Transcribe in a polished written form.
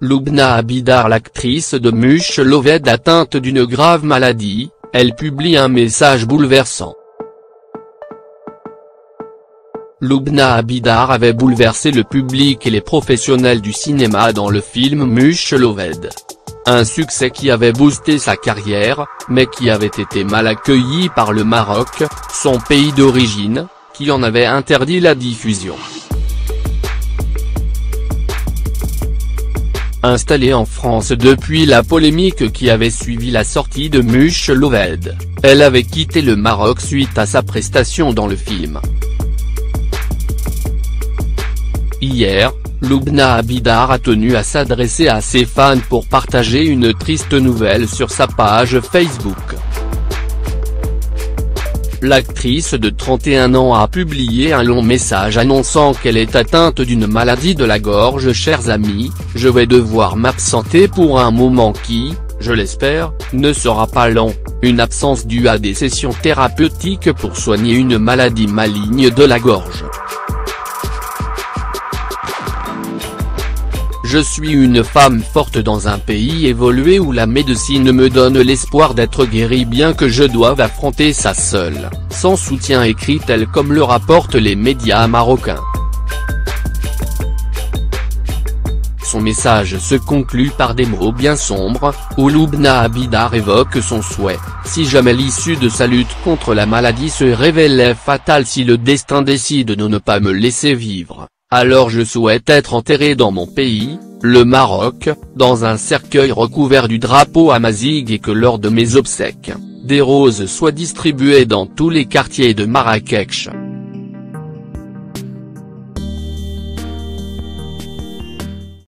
Loubna Abidar, l'actrice de Much Loved, atteinte d'une grave maladie, elle publie un message bouleversant. Loubna Abidar avait bouleversé le public et les professionnels du cinéma dans le film Much Loved. Un succès qui avait boosté sa carrière, mais qui avait été mal accueilli par le Maroc, son pays d'origine, qui en avait interdit la diffusion. Installée en France depuis la polémique qui avait suivi la sortie de Much Loved, elle avait quitté le Maroc suite à sa prestation dans le film. Hier, Loubna Abidar a tenu à s'adresser à ses fans pour partager une triste nouvelle sur sa page Facebook. L'actrice de 31 ans a publié un long message annonçant qu'elle est atteinte d'une maladie de la gorge. Chers amis, je vais devoir m'absenter pour un moment qui, je l'espère, ne sera pas long, une absence due à des sessions thérapeutiques pour soigner une maladie maligne de la gorge. Je suis une femme forte dans un pays évolué où la médecine me donne l'espoir d'être guérie, bien que je doive affronter ça seule, sans soutien, écrit-elle, comme le rapportent les médias marocains. Son message se conclut par des mots bien sombres, où Loubna Abidar évoque son souhait, si jamais l'issue de sa lutte contre la maladie se révélait fatale, si le destin décide de ne pas me laisser vivre, alors je souhaite être enterré dans mon pays, le Maroc, dans un cercueil recouvert du drapeau amazigh, et que lors de mes obsèques, des roses soient distribuées dans tous les quartiers de Marrakech.